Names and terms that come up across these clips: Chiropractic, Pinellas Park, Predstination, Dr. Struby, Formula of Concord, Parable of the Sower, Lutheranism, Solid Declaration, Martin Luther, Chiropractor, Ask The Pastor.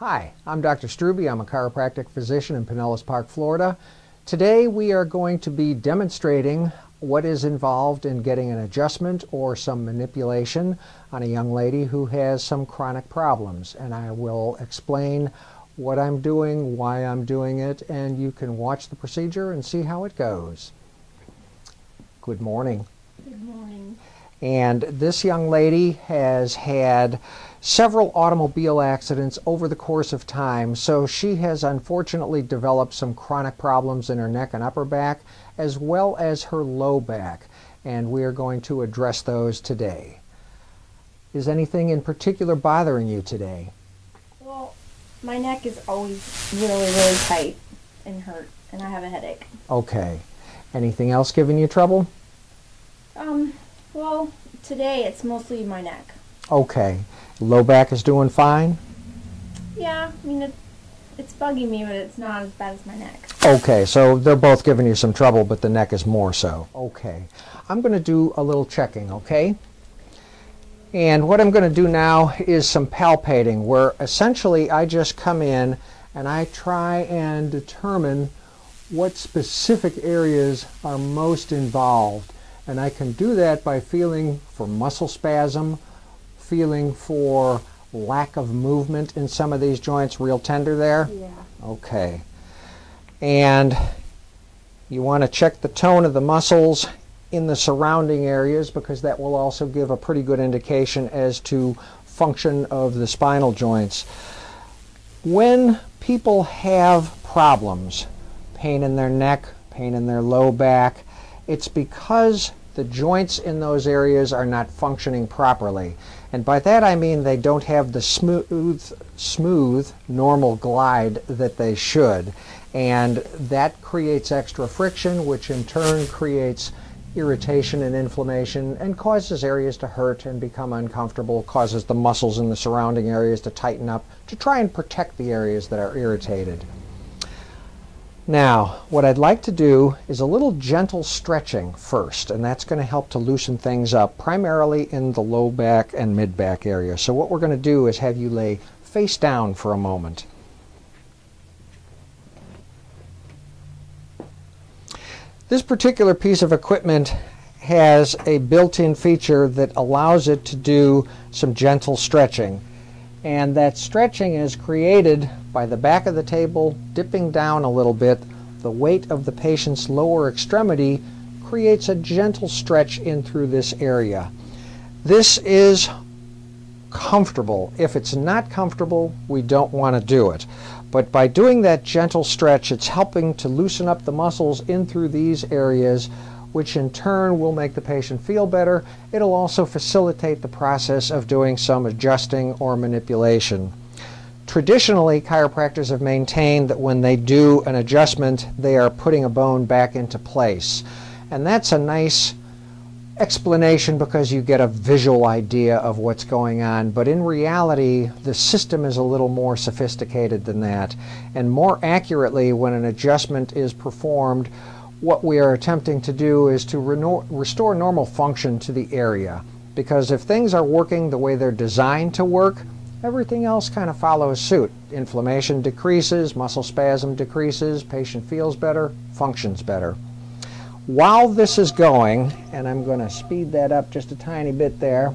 Hi, I'm Dr. Struby. I'm a chiropractic physician in Pinellas Park, Florida. Today we are going to be demonstrating what is involved in getting an adjustment or some manipulation on a young lady who has some chronic problems. And I will explain what I'm doing, why I'm doing it, and you can watch the procedure and see how it goes. Good morning. Good morning. And this young lady has had several automobile accidents over the course of time, so she has unfortunately developed some chronic problems in her neck and upper back, as well as her low back, and we are going to address those today. Is anything in particular bothering you today? Well, my neck is always really tight and hurt, and I have a headache. Okay. Anything else giving you trouble? Well, today it's mostly my neck. Okay. Low back is doing fine? Yeah, I mean, it's bugging me, but it's not as bad as my neck. Okay, so they're both giving you some trouble, but the neck is more so. Okay, I'm going to do a little checking, okay? And what I'm going to do now is some palpating, where essentially I just come in and I try and determine what specific areas are most involved. And I can do that by feeling for muscle spasm, feeling for lack of movement in some of these joints. Real tender there? Yeah. Okay. And you want to check the tone of the muscles in the surrounding areas, because that will also give a pretty good indication as to function of the spinal joints. When people have problems, pain in their neck, pain in their low back, it's because the joints in those areas are not functioning properly. And by that I mean they don't have the smooth, normal glide that they should. And that creates extra friction, which in turn creates irritation and inflammation and causes areas to hurt and become uncomfortable, causes the muscles in the surrounding areas to tighten up to try and protect the areas that are irritated. Now, what I'd like to do is a little gentle stretching first, and that's going to help to loosen things up, primarily in the low back and mid back area. So what we're going to do is have you lay face down for a moment. This particular piece of equipment has a built-in feature that allows it to do some gentle stretching. And that stretching is created by the back of the table dipping down a little bit. The weight of the patient's lower extremity creates a gentle stretch in through this area. This is comfortable. If it's not comfortable, we don't want to do it. But by doing that gentle stretch, it's helping to loosen up the muscles in through these areas, which in turn will make the patient feel better. It'll also facilitate the process of doing some adjusting or manipulation. Traditionally, chiropractors have maintained that when they do an adjustment, they are putting a bone back into place. And that's a nice explanation because you get a visual idea of what's going on. But in reality, the system is a little more sophisticated than that. And more accurately, when an adjustment is performed, what we are attempting to do is to restore normal function to the area, because if things are working the way they're designed to work, everything else kind of follows suit. Inflammation decreases, muscle spasm decreases, patient feels better, functions better. While this is going, and I'm going to speed that up just a tiny bit there,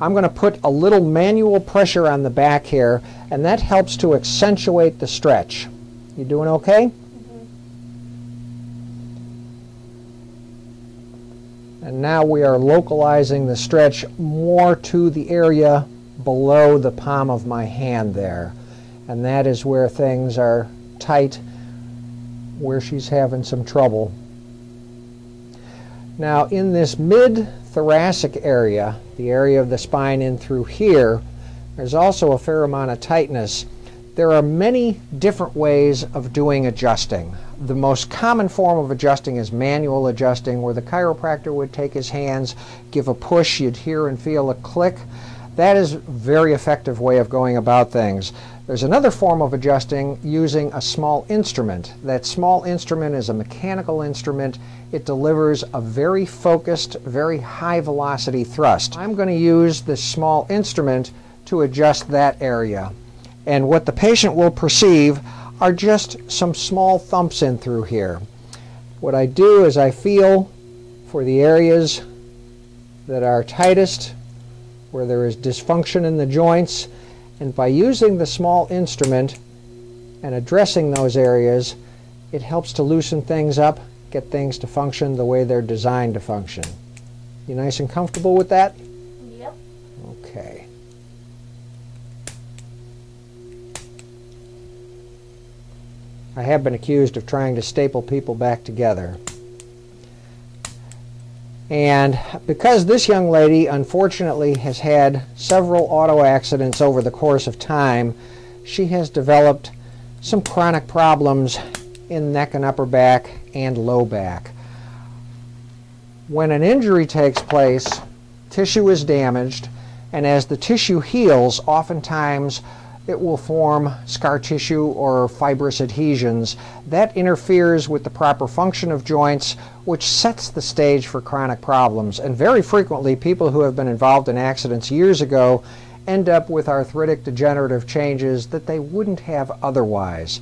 I'm going to put a little manual pressure on the back here, and that helps to accentuate the stretch. You doing okay? And now we are localizing the stretch more to the area below the palm of my hand there. And that is where things are tight, where she's having some trouble. Now in this mid-thoracic area, the area of the spine in through here, there's also a fair amount of tightness. There are many different ways of doing adjusting. The most common form of adjusting is manual adjusting, where the chiropractor would take his hands, give a push, you'd hear and feel a click. That is a very effective way of going about things. There's another form of adjusting using a small instrument. That small instrument is a mechanical instrument. It delivers a very focused, very high velocity thrust. I'm going to use this small instrument to adjust that area. and what the patient will perceive are just some small thumps in through here. What I do is I feel for the areas that are tightest, where there is dysfunction in the joints, and by using the small instrument and addressing those areas, it helps to loosen things up, get things to function the way they're designed to function. You nice and comfortable with that? Yep. Okay. I have been accused of trying to staple people back together. And because this young lady unfortunately has had several auto accidents over the course of time, she has developed some chronic problems in neck and upper back and low back. When an injury takes place, tissue is damaged, and as the tissue heals, oftentimes it will form scar tissue or fibrous adhesions. That interferes with the proper function of joints, which sets the stage for chronic problems. And very frequently, people who have been involved in accidents years ago end up with arthritic degenerative changes that they wouldn't have otherwise.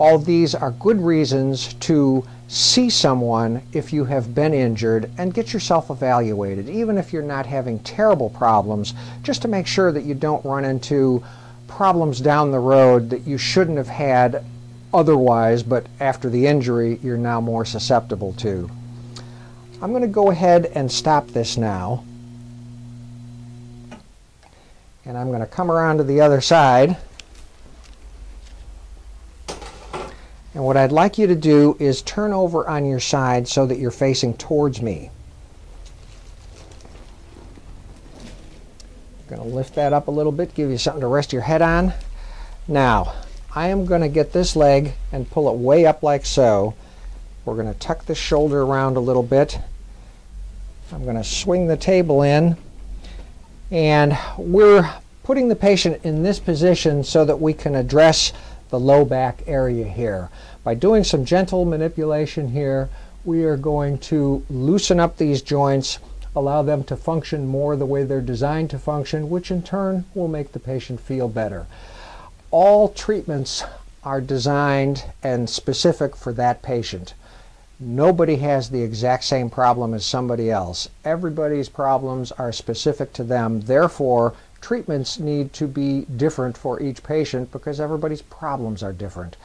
All these are good reasons to see someone if you have been injured and get yourself evaluated, even if you're not having terrible problems, just to make sure that you don't run into problems down the road that you shouldn't have had otherwise, but after the injury you're now more susceptible to. I'm going to go ahead and stop this now, and I'm going to come around to the other side. And what I'd like you to do is turn over on your side so that you're facing towards me. I'm going to lift that up a little bit, give you something to rest your head on. Now, I am going to get this leg and pull it way up like so. We're going to tuck the shoulder around a little bit. I'm going to swing the table in. And we're putting the patient in this position so that we can address the low back area here. By doing some gentle manipulation here, we are going to loosen up these joints, allow them to function more the way they're designed to function, which in turn will make the patient feel better. All treatments are designed and specific for that patient. Nobody has the exact same problem as somebody else. Everybody's problems are specific to them. Therefore, treatments need to be different for each patient because everybody's problems are different.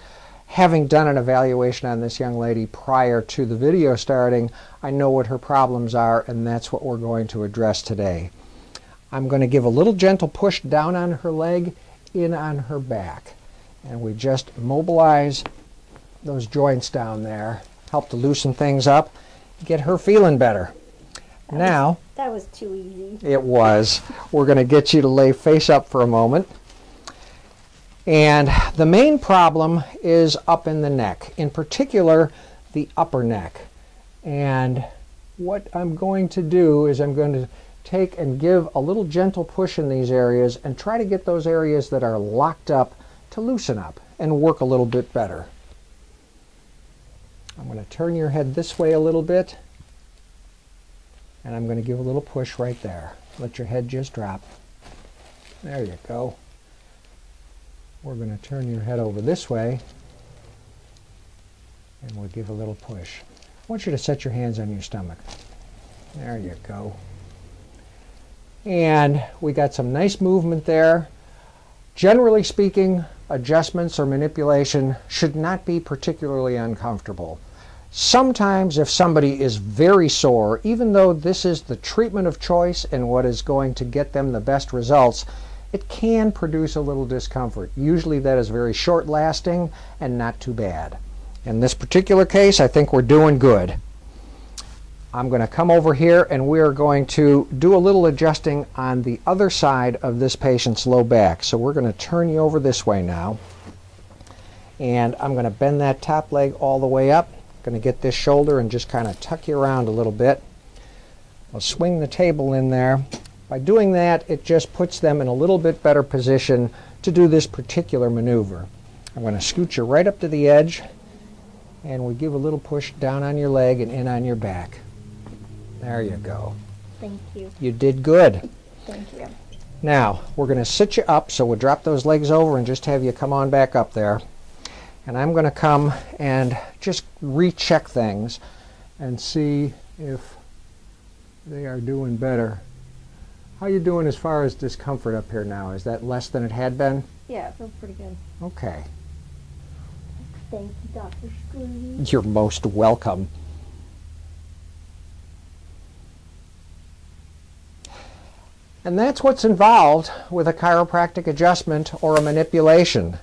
Having done an evaluation on this young lady prior to the video starting, I know what her problems are, and that's what we're going to address today. I'm going to give a little gentle push down on her leg, in on her back. And we just mobilize those joints down there, help to loosen things up, get her feeling better. Now, that was too easy. It was. We're going to get you to lay face up for a moment. And the main problem is up in the neck, in particular the upper neck. And what I'm going to do is I'm going to take and give a little gentle push in these areas and try to get those areas that are locked up to loosen up and work a little bit better. I'm going to turn your head this way a little bit. And I'm going to give a little push right there. Let your head just drop. There you go. We're going to turn your head over this way, and we'll give a little push. I want you to set your hands on your stomach. There you go. And we got some nice movement there. Generally speaking, adjustments or manipulation should not be particularly uncomfortable. Sometimes if somebody is very sore, even though this is the treatment of choice and what is going to get them the best results, it can produce a little discomfort. Usually that is very short lasting and not too bad. In this particular case, I think we're doing good. I'm going to come over here and we're going to do a little adjusting on the other side of this patient's low back. So we're going to turn you over this way now. And I'm going to bend that top leg all the way up. Going to get this shoulder and just kind of tuck you around a little bit. I'll swing the table in there. By doing that, it just puts them in a little bit better position to do this particular maneuver. I'm going to scoot you right up to the edge, and we give a little push down on your leg and in on your back. There you go. Thank you. You did good. Thank you. Now we're going to sit you up, so we'll drop those legs over and just have you come on back up there. And I'm going to come and just recheck things and see if they are doing better. How are you doing as far as discomfort up here now? Is that less than it had been? Yeah, it feels pretty good. Okay. Thank you, Dr. Struby. You're most welcome. And that's what's involved with a chiropractic adjustment or a manipulation.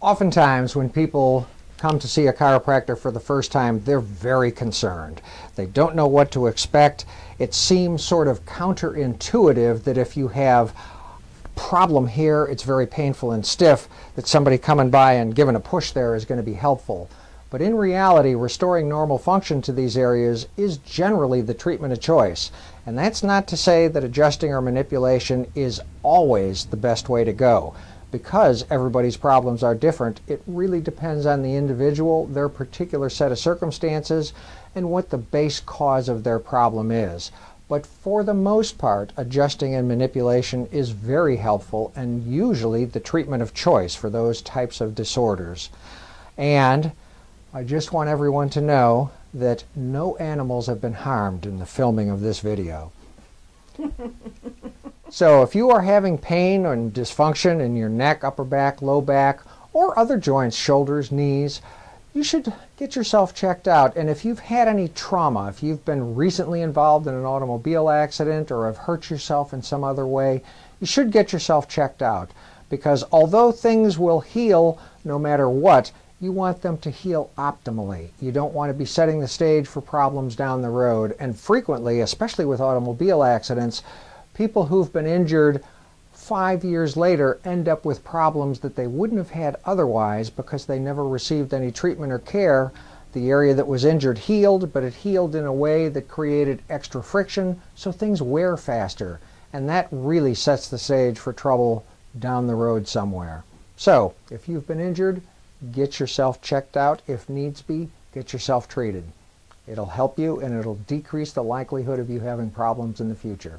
Oftentimes when people come to see a chiropractor for the first time, they're very concerned. They don't know what to expect. It seems sort of counterintuitive that if you have a problem here, it's very painful and stiff, that somebody coming by and giving a push there is going to be helpful. But in reality, restoring normal function to these areas is generally the treatment of choice. And that's not to say that adjusting or manipulation is always the best way to go. Because everybody's problems are different, it really depends on the individual, their particular set of circumstances, and what the base cause of their problem is. But for the most part, adjusting and manipulation is very helpful and usually the treatment of choice for those types of disorders. And I just want everyone to know that no animals have been harmed in the filming of this video. So if you are having pain and dysfunction in your neck, upper back, low back, or other joints, shoulders, knees, you should get yourself checked out. And if you've had any trauma, if you've been recently involved in an automobile accident or have hurt yourself in some other way, you should get yourself checked out. Because although things will heal no matter what, you want them to heal optimally. You don't want to be setting the stage for problems down the road. And frequently, especially with automobile accidents, people who've been injured 5 years later end up with problems that they wouldn't have had otherwise because they never received any treatment or care. The area that was injured healed, but it healed in a way that created extra friction, so things wear faster. And that really sets the stage for trouble down the road somewhere. So if you've been injured, get yourself checked out. If needs be, get yourself treated. It'll help you and it'll decrease the likelihood of you having problems in the future.